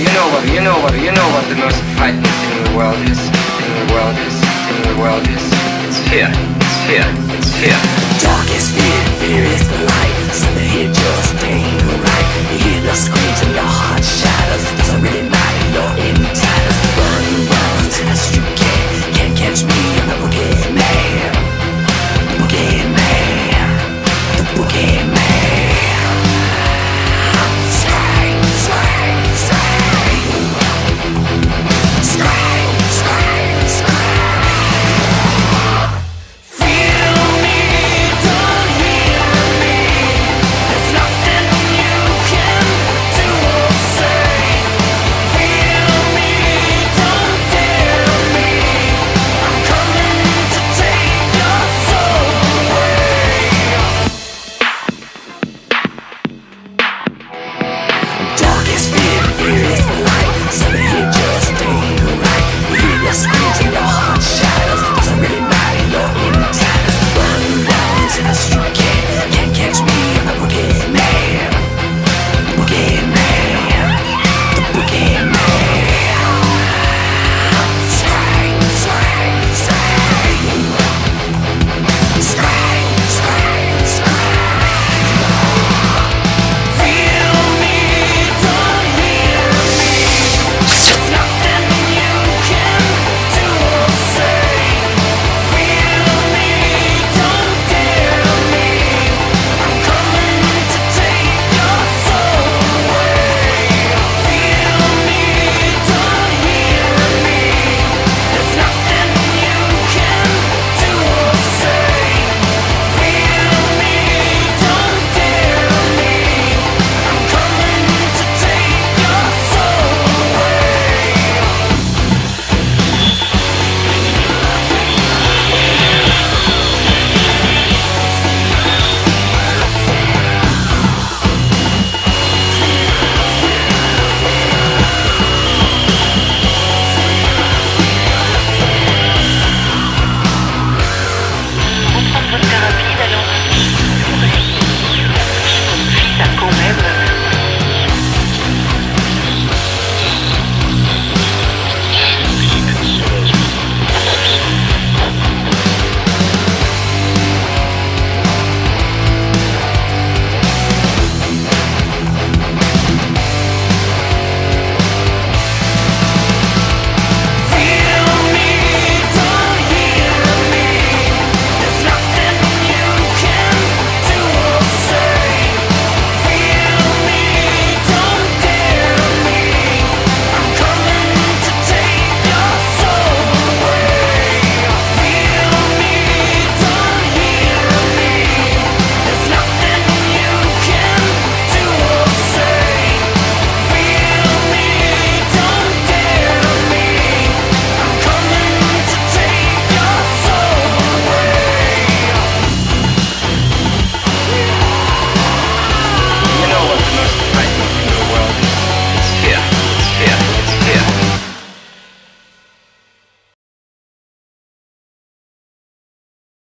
you know what the most frightening thing in the world is, it's here, it's here, it's here. Darkest fear, fear is the